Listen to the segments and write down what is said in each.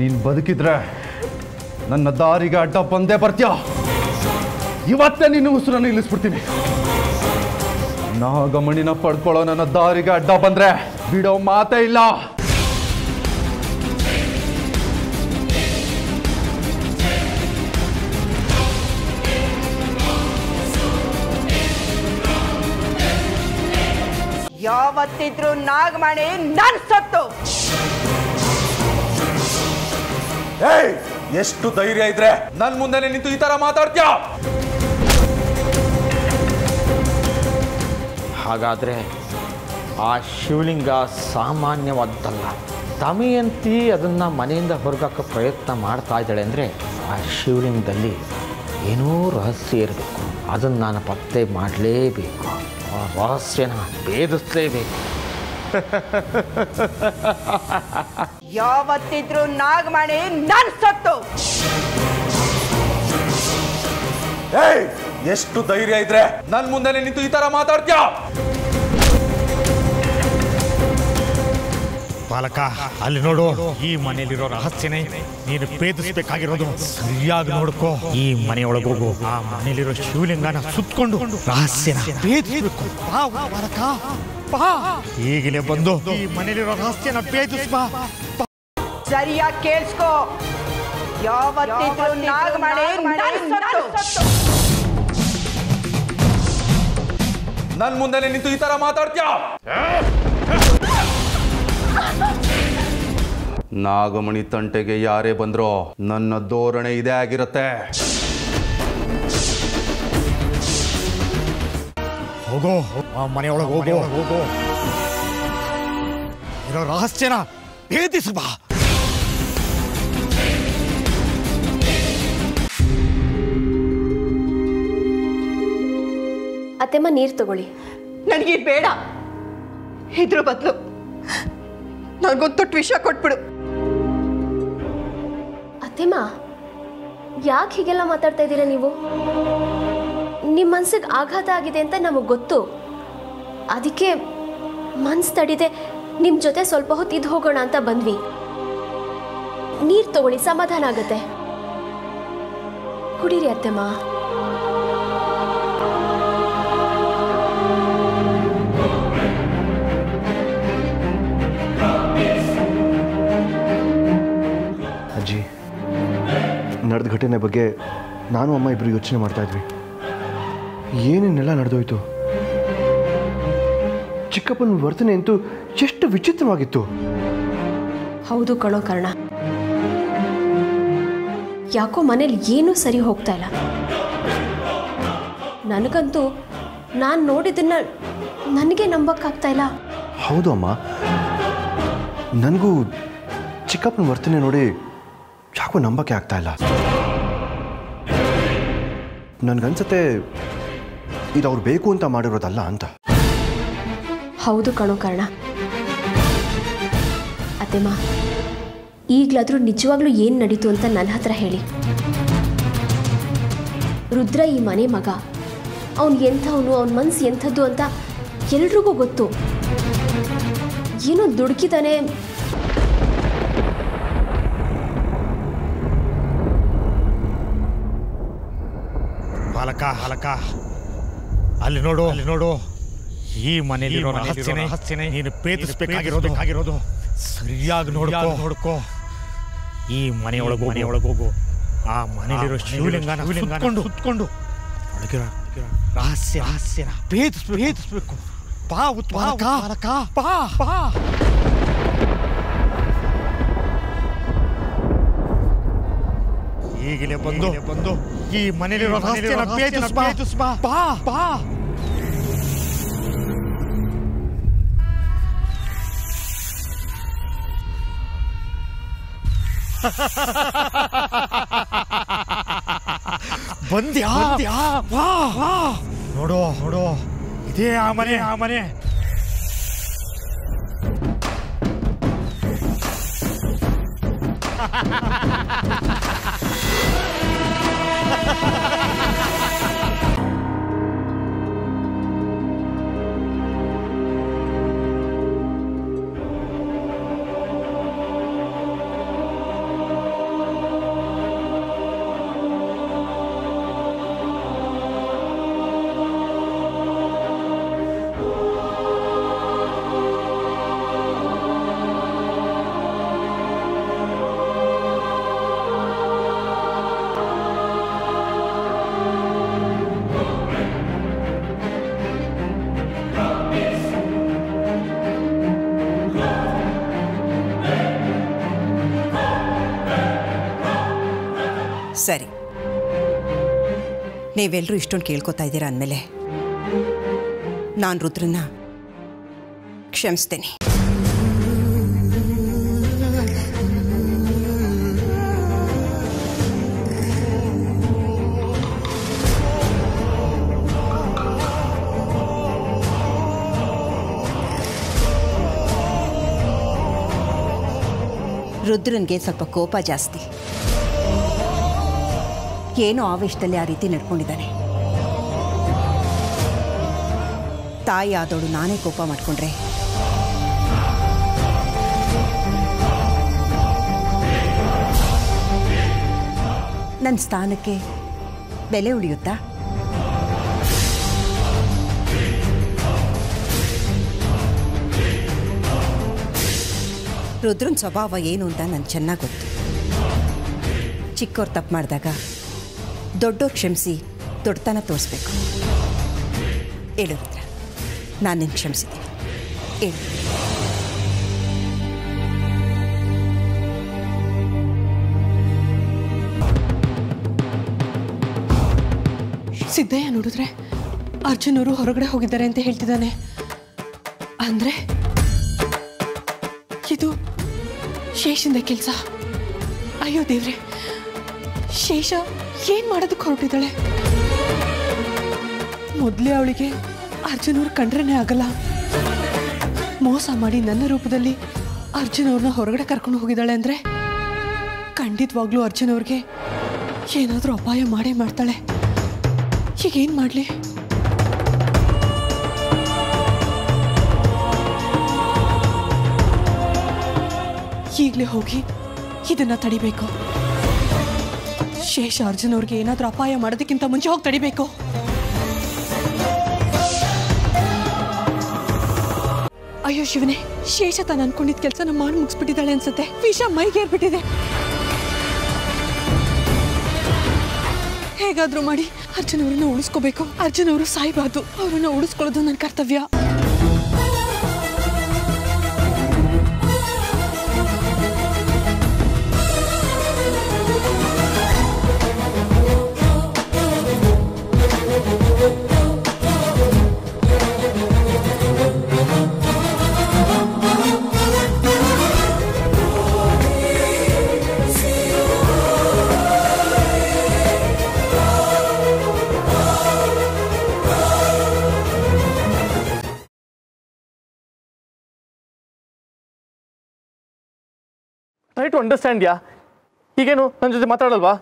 ನೀನ್ ಬದುಕಿದ್ರೆ ನನ್ನ ದಾರಿಗೆ ಅಡ್ಡ ಬಂದೇ ಬರ್ತೀಯ. ಇವತ್ತೇ ನಿನ್ನ ಉಸಿರನ್ನು ಇಳಿಸ್ಬಿಡ್ತೀನಿ. ನಾಗಮಣಿನ ಪಡ್ಕೊಳ್ಳೋ ನನ್ನ ದಾರಿಗೆ ಅಡ್ಡ ಬಂದ್ರೆ ಬಿಡೋ ಮಾತೇ ಇಲ್ಲ. ಯಾವತ್ತಿದ್ರು ನಾಗಮಣಿ ನನ್ನ ಸತ್ತು. ಎಷ್ಟು ಧೈರ್ಯ ಇದ್ರೆ ನನ್ನ ಮುಂದೆ ನಿಂತು ಈ ತರ ಮಾತಾಡ್ತೀಯ? ಹಾಗಾದ್ರೆ ಆ ಶಿವಲಿಂಗ ಸಾಮಾನ್ಯವಾದ್ದಲ್ಲ. ದಮಯಂತಿ ಅದನ್ನ ಮನೆಯಿಂದ ಹೊರಗಾಕ ಪ್ರಯತ್ನ ಮಾಡ್ತಾ ಇದ್ದಾಳೆ ಅಂದ್ರೆ ಆ ಶಿವಲಿಂಗದಲ್ಲಿ ಏನೋ ರಹಸ್ಯ ಇರಬೇಕು. ಅದನ್ನು ನಾನು ಪತ್ತೆ ಮಾಡಲೇಬೇಕು. ಆ ರಹಸ್ಯನ ಭೇದಿಸಲೇಬೇಕು. ಯಾವತ್ತಿದ್ರು ನಾಗಮಣಿ ನನ್ನ ಸತ್ತು. ಎಷ್ಟು ಧೈರ್ಯ ಇದ್ರೆ ನನ್ನ ಮುಂದೆ ನಿಂತು ಈ ತರ ಮಾತಾಡ್ತೀಯ? ಬಾಲಕ, ಅಲ್ಲಿ ನೋಡು, ಈ ಮನೆಯಲ್ಲಿರೋ ರಹಸ್ಯನೇ ನೀನು ಭೇದಿಸಬೇಕಾಗಿರೋದು. ಸರಿಯಾಗಿ ನೋಡ್ಕೋ, ಈ ಮನೆಯೊಳಗೆ ಹೋಗು, ಆ ಮನೆಯಲ್ಲಿರೋ ಶಿವಲಿಂಗನ ಸುತ್ತಕೊಂಡು ರಹಸ್ಯನ ಭೇದಿಸಬೇಕು. ಬಾಲಕ ಬಾ, ಈಗಲೇ ಬಂದು ಈ ಮನೆಯಲ್ಲಿರೋ ರಹಸ್ಯನ ಭೇದಿಸ. ಸರಿಯಾಗಿ ಕೇಳಿಸ್ಕೋ, ಯಾವತ್ತಿದ್ರು ನಾಗಮಣಿ ನನ್ನ ಮುಂದೆ ನಿಂತು ಈ ತರ ಮಾತಾಡ್ತೀಯಾ? ನಾಗಮಣಿ ತಂಟೆಗೆ ಯಾರೇ ಬಂದ್ರೋ ನನ್ನ ಧೋರಣೆ ಇದೇ ಆಗಿರುತ್ತೆ. ಹೋಗೋ, ಆ ಮನೆಯೊಳಗೆ ಹೋಗೋ, ಹೋಗೋ, ಇರೋ ರಹಸ್ಯನ ಭೇದಿಸು ಬಾ. ಅತ್ತೆಮ್ಮ, ನೀರು ತಗೊಳ್ಳಿ. ನನಗೀರು ಬೇಡ. ಇದ್ರ ಬದಲು ನನಗೊಂದು ತೊಟ್ಟು ವಿಷ ಕೊಟ್ಬಿಡು. ಅತ್ತೆಮ್ಮ, ಯಾಕೆ ಹೀಗೆಲ್ಲ ಮಾತಾಡ್ತಾ ಇದ್ದೀರಾ ನೀವು? ನಿಮ್ಮ ಮನ್ಸಿಗೆ ಆಘಾತ ಆಗಿದೆ ಅಂತ ನಮಗೆ ಗೊತ್ತು. ಅದಕ್ಕೆ ಮನ್ಸು ತಡಿದೆ ನಿಮ್ಮ ಜೊತೆ ಸ್ವಲ್ಪ ಹೊತ್ತು ಇದ್ದು ಹೋಗೋಣ ಅಂತ ಬಂದ್ವಿ. ನೀರು ತಗೊಳ್ಳಿ, ಸಮಾಧಾನ ಆಗುತ್ತೆ. ಕುಡೀರಿ ಅತ್ತೆಮ್ಮ. ಅಜ್ಜಿ, ನಡೆದ ಘಟನೆ ಬಗ್ಗೆ ನಾನು ಅಮ್ಮ ಇಬ್ಬರು ಯೋಚನೆ ಮಾಡ್ತಾ ಇದ್ವಿ. ಏನೇನೆಲ್ಲ ನಡೆದೋಯ್ತು. ಚಿಕ್ಕಪ್ಪನ ವರ್ತನೆ ಅಂತೂ ಎಷ್ಟು ವಿಚಿತ್ರವಾಗಿತ್ತು. ಹೌದು ಕಣೋ ಕರ್ಣ, ಯಾಕೋ ಮನೇಲಿ ಏನೂ ಸರಿ ಹೋಗ್ತಾ ಇಲ್ಲ. ನನಗಂತೂ ನಾನು ನೋಡಿದ್ದನ್ನ ನನಗೆ ನಂಬಕ್ಕಾಗ್ತಾ ಇಲ್ಲ. ಹೌದು ಅಮ್ಮ, ನನಗೂ ಚಿಕ್ಕಪ್ಪನ ವರ್ತನೆ ನೋಡಿ ಯಾಕೋ ನಂಬಕ್ಕೆ ಆಗ್ತಾ ಇಲ್ಲ. ನನಗನ್ಸುತ್ತೆ ಇದು ಅವ್ರು ಬೇಕು ಅಂತ ಮಾಡಿರೋದಲ್ಲ ಅಂತ. ಹೌದು ಕಣೋ ಕರ್ಣ. ಅತ್ತೆಮ್ಮ, ಈಗಲಾದರೂ ನಿಜವಾಗ್ಲೂ ಏನು ನಡೀತು ಅಂತ ನನ್ನ ಹತ್ರ ಹೇಳಿ. ರುದ್ರ ಈ ಮನೆ ಮಗ. ಅವನು ಎಂಥವನು, ಅವನ ಮನಸ್ಸು ಎಂಥದ್ದು ಅಂತ ಎಲ್ರಿಗೂ ಗೊತ್ತು. ಏನೋ ದುಡುಕಿದಾನೆ. ಬಾಲಕ, ಬಾಲಕ, ಅಲ್ಲಿ ನೋಡು, ಅಲ್ಲಿ ನೋಡು, ಈ ಮನೆಯಲ್ಲಿರೋ ರಹಸ್ಯನೇ ನೀನು ಭೇದಿಸಬೇಕಾಗಿರೋದು. ಸರಿಯಾಗಿ ನೋಡ್ಕೋ, ನೋಡ್ಕೋ, ಈ ಮನೆಯೊಳಗೆ ಹೋಗು, ಆ ಮನೆಯಲ್ಲಿರೋ ಶಿವಲಿಂಗನ ಸುತ್ತಕೊಂಡು ರಹಸ್ಯನ ಭೇದಿಸಬೇಕು. ಬಾ ಬಾಲಕ, ಬಾ ಬಾ. ಈಗಲೇ ಬಂದು ಈ ಮನೆಯಲ್ಲಿರೋ ರಹಸ್ಯನ ಭೇದಿಸು. ಬಾ ಬಾ. ಬಂದ್ಯಾ? ಬಾ ಬಾ. ನೋಡು ನೋಡು, ಇದೇ ಆ ಮನೆ. ಸರಿ, ನೀವೆಲ್ಲರೂ ಇಷ್ಟೊಂದು ಕೇಳ್ಕೊತಾ ಇದ್ದೀರಾ ಅಂದಮೇಲೆ ನಾನು ರುದ್ರನ್ನ ಕ್ಷಮಿಸ್ತೇನೆ. ರುದ್ರನ್ಗೆ ಸ್ವಲ್ಪ ಕೋಪ ಜಾಸ್ತಿ, ಏನೋ ಆವೇಶದಲ್ಲಿ ಆ ರೀತಿ ನಡ್ಕೊಂಡಿದ್ದಾನೆ. ತಾಯಿ ಆದೋಳು ನಾನೇ ಕೋಪ ಮಾಡಿಕೊಂಡ್ರೆ ನನ್ನ ಸ್ಥಾನಕ್ಕೆ ಬೆಲೆ ಉಳಿಯುತ್ತಾ? ರುದ್ರನ ಸ್ವಭಾವ ಏನು ಅಂತ ನಾನು ಚೆನ್ನಾಗಿ ಗೊತ್ತು. ಚಿಕ್ಕವ್ರು ತಪ್ಪು ಮಾಡಿದಾಗ ದೊಡ್ಡವ್ರು ಕ್ಷಮಿಸಿ ದೊಡ್ಡತನ ತೋರಿಸ್ಬೇಕು. ಹೇಳು ರುದ್ರ, ನಾನು ನಿನ್ನ ಕ್ಷಮಿಸಿದ್ದೀನಿ. ಹೇಳು. ಸಿದ್ದಯ್ಯ ನೋಡಿದ್ರೆ ಅರ್ಜುನ್ ಅವರು ಹೊರಗಡೆ ಹೋಗಿದ್ದಾರೆ ಅಂತ ಹೇಳ್ತಿದ್ದಾನೆ. ಅಂದರೆ ಇದು ಶೇಷಿಂದ ಕೆಲಸ. ಅಯ್ಯೋ ದೇವ್ರೆ, ಶೇಷ ಏನು ಮಾಡೋದಕ್ಕೆ ಹೊರಟಿದ್ದಾಳೆ? ಮೊದಲೇ ಅವಳಿಗೆ ಅರ್ಜುನ್ ಅವ್ರು ಕಂಡ್ರೇ ಆಗಲ್ಲ. ಮೋಸ ಮಾಡಿ ನನ್ನ ರೂಪದಲ್ಲಿ ಅರ್ಜುನ್ ಅವ್ರನ್ನ ಹೊರಗಡೆ ಕರ್ಕೊಂಡು ಹೋಗಿದ್ದಾಳೆ ಅಂದರೆ ಖಂಡಿತವಾಗ್ಲೂ ಅರ್ಜುನ್ ಅವ್ರಿಗೆ ಏನಾದರೂ ಅಪಾಯ ಮಾಡೇ ಮಾಡ್ತಾಳೆ. ಈಗೇನು ಮಾಡಲಿ? ಈಗಲೇ ಹೋಗಿ ಇದನ್ನು ತಡಿಬೇಕು. ಶೇಷ ಅರ್ಜುನ್ ಅವ್ರಿಗೆ ಏನಾದರೂ ಅಪಾಯ ಮಾಡೋದಕ್ಕಿಂತ ಮುಂಚೆ ಹೋಗಿ ತಡಿಬೇಕು. ಅಯ್ಯೋ ಶಿವನೇ, ಶೇಷ ತಾನು ಅನ್ಕೊಂಡಿದ್ದ ಕೆಲಸ ನಮ್ಮ ಮಾಡಿ ಮುಗಿಸ್ಬಿಟ್ಟಿದ್ದಾಳೆ ಅನ್ಸುತ್ತೆ. ವಿಷ ಮೈಗೇರ್ಬಿಟ್ಟಿದೆ. ಹೇಗಾದರೂ ಮಾಡಿ ಅರ್ಜುನ್ ಅವ್ರನ್ನ ಉಳಿಸ್ಕೋಬೇಕು. ಅರ್ಜುನ್ ಅವರು ಸಾಯ್ಬಾರ್ದು. ಅವ್ರನ್ನ ಉಳಿಸ್ಕೊಳ್ಳೋದು ನನ್ನ ಕರ್ತವ್ಯ. Try to understand. ಯಾ ಈಗೇನು ನನ್ನ ಜೊತೆ ಮಾತಾಡಲ್ವಾ?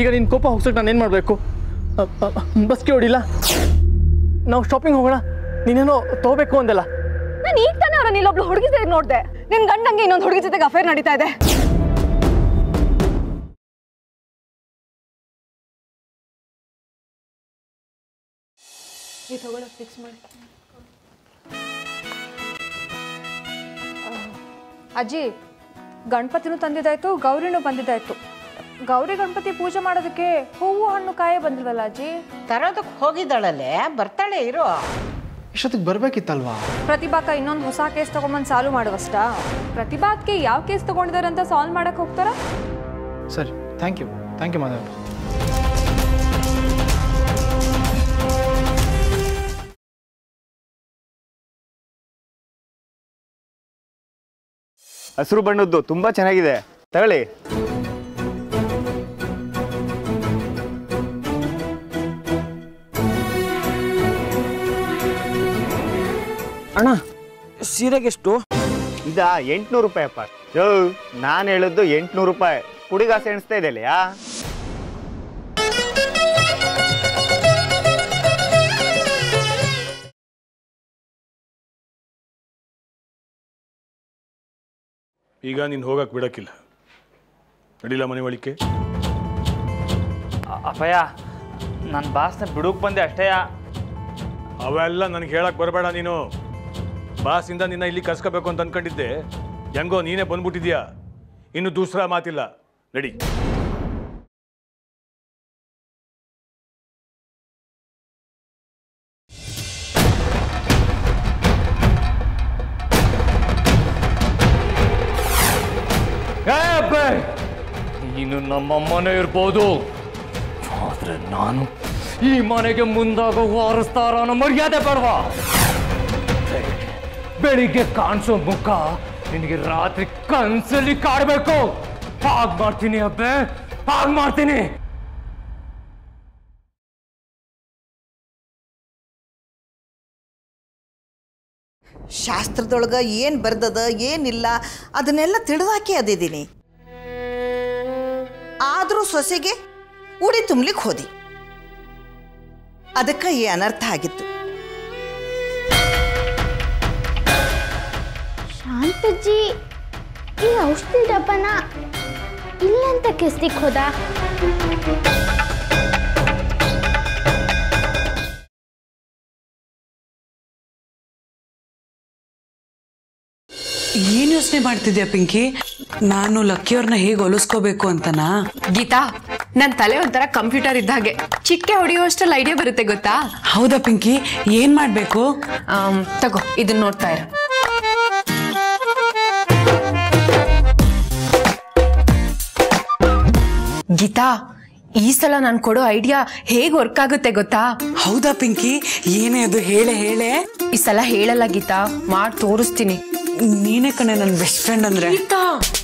ಈಗ ನಿನ್ನ ಕೋಪ ಹೋಗ್ಸೋಕ್ಕೆ ನಾನೇನು ಮಾಡಬೇಕು? ಬಸ್ಗೆ ಹೊಡಿಲ್ಲ? ನಾವು ಶಾಪಿಂಗ್ ಹೋಗೋಣ? ನೀನೇನೋ ತಗೋಬೇಕು ಅಂದಲ್ಲ? ನಾನು ಈಗ ತಾನೇ ಅವರನ್ನು ಇಲ್ಲೊಬ್ಳು ಹುಡುಗಿ ಜೊತೆ ನೋಡಿದೆ. ನಿನ್ನ ಗಂಡಂಗೆ ಇನ್ನೊಂದು ಹುಡುಗಿ ಜೊತೆಗೆ ಅಫೇರ್ ನಡೀತಾ ಇದೆ. ಇದು ತಗೊಳ್ಳೋಕೆ ಫಿಕ್ಸ್ ಮಾಡಿ. ಅಜ್ಜಿ, ಗಣಪತಿನೂ ತಂದಿದ್ದಾಯ್ತು, ಗೌರಿನೂ ಬಂದಿದ್ದಾಯ್ತು. ಗೌರಿ ಗಣಪತಿ ಪೂಜೆ ಮಾಡೋದಕ್ಕೆ ಹೂವು ಹಣ್ಣು ಕಾಯೇ ಬಂದಿಲ್ವಲ್ಲ ಅಜ್ಜಿ? ತರೋದಕ್ಕೆ ಹೋಗಿದ್ದಾಳಲ್ಲೇ, ಬರ್ತಾಳೆ ಇರೋ. ಇಷ್ಟೊತ್ತಿಗೆ ಬರ್ಬೇಕಿತ್ತಲ್ವಾ? ಪ್ರತಿಭಾಕ ಇನ್ನೊಂದು ಹೊಸ ಕೇಸ್ ತಗೊಂಡ್ಬಂದು ಸಾಲ್ವ್ ಮಾಡುವಷ್ಟ. ಪ್ರತಿಭಾಕ್ಕೆ ಯಾವ ಕೇಸ್ ತಗೊಂಡಿದ್ದಾರೆ ಅಂತ ಸಾಲ್ವ್ ಮಾಡಕ್ಕೆ ಹೋಗ್ತಾರ? ಸರಿ, thank you. Thank you Madhav. ಹಸಿರು ಬಣ್ಣದ್ದು ತುಂಬಾ ಚೆನ್ನಾಗಿದೆ, ತಗೊಳ್ಳಿ. ಅಣ್ಣ, ಸೀರೆಗೆ ಎಷ್ಟು? ಇದಾ 800 ರೂಪಾಯಿ ಅಪ್ಪ. ನಾನು ಹೇಳಿದ್ದು 800 ರೂಪಾಯಿ. ಕುಡಿಗಾಸೆ ಎಣಿಸ್ತಾ ಇದೆ ಅಲ್ಲಿಯಾ? ಈಗ ನೀನು ಹೋಗಕ್ಕೆ ಬಿಡೋಕ್ಕಿಲ್ಲ. ನಡೀಲ ಮನೆ ಒಳಿಕೆ. ಅಪ್ಪಯ್ಯ, ನನ್ನ ಬಾಸ್ನ ಬಿಡೋಕೆ ಬಂದೆ ಅಷ್ಟೇ. ಅವೆಲ್ಲ ನನಗೆ ಹೇಳಕ್ಕೆ ಬರಬೇಡ ನೀನು. ಬಾಸಿಂದ ನಿನ್ನ ಇಲ್ಲಿ ಕರ್ಸ್ಕೋಬೇಕು ಅಂತ ಅಂದ್ಕೊಂಡಿದ್ದೆ. ಹೆಂಗೋ ನೀನೇ ಬಂದ್ಬಿಟ್ಟಿದ್ಯಾ. ಇನ್ನು ದೂಸರಾ ಮಾತಿಲ್ಲ, ನಡಿ. ನೀನು ನಮ್ಮ ಮನೆಯಿರಬಹುದು, ಆದರೆ ನಾನು ಈ ಮನೆಗೆ ಮುಂದಾಗೋ ವಾರಸ್ತಾರನ ಮರ್ಯಾದೆ ಬೇಡವಾ? ಬೆಳಿಗ್ಗೆ ಕಾಣಿಸೋ ಮುಖ ನಿನಗೆ ರಾತ್ರಿ ಕನಸಲ್ಲಿ ಕಾಡಬೇಕು. ಹಾಗೆ ಮಾಡ್ತೀನಿ ಅಬ್ಬೆ, ಹಾಗೆ ಮಾಡ್ತೀನಿ. ಶಾಸ್ತ್ರದೊಳಗೆ ಏನು ಬರ್ದದ ಏನಿಲ್ಲ ಅದನ್ನೆಲ್ಲ ತಿಳಿದಾಕಿ ಅದಿದ್ದೀನಿ. ಆದರೂ ಸೊಸೆಗೆ ಉಡಿ ತುಂಬಲಿಕ್ಕೆ ಹೋದಿ, ಅದಕ್ಕೆ ಈ ಅನರ್ಥ ಆಗಿತ್ತು. ಶಾಂತಜ್ಜಿ ಈ ಔಷಧಿ ಡಬ್ಬನ ಇಲ್ಲಂತ ಕೆಸ್ತಿಕ್ ಹೋದ. ಏನ್ ಯೋಚನೆ ಮಾಡ್ತಿದ್ಯಾ ಪಿಂಕಿ? ನಾನು ಲಕ್ಕಿಯವ್ರನ್ನ ಹೇಗೆ ಹೊಲಿಸ್ಕೋಬೇಕು ಅಂತನಾ? ಗೀತಾ, ನನ್ನ ತಲೆ ಒಂಥರ ಕಂಪ್ಯೂಟರ್ ಇದ್ದಾಗೆ, ಚಿಕ್ಕೆ ಹೊಡೆಯುವಷ್ಟಲ್ಲಿ ಐಡಿಯಾ ಬರುತ್ತೆ ಗೊತ್ತಾ. ಹೌದಾ ಪಿಂಕಿ, ಏನ್ ಮಾಡ್ಬೇಕು? ತಗೋ ಇದನ್ನ ನೋಡ್ತಾ ಇರು. ಗೀತಾ, ಈ ಸಲ ನಾನು ಕೊಡೋ ಐಡಿಯಾ ಹೇಗೆ ವರ್ಕ್ ಆಗುತ್ತೆ ಗೊತ್ತಾ? ಹೌದಾ ಪಿಂಕಿ, ಏನೇ ಅದು? ಹೇಳೆ ಈ ಸಲ ಹೇಳಲ್ಲ ಗೀತಾ, ಮಾಡಿ ತೋರಿಸ್ತೀನಿ. ನೀನೇ ಕಣೆ ನನ್ನ ಬೆಸ್ಟ್ ಫ್ರೆಂಡ್ ಅಂದ್ರೆ. ಗೀತಾ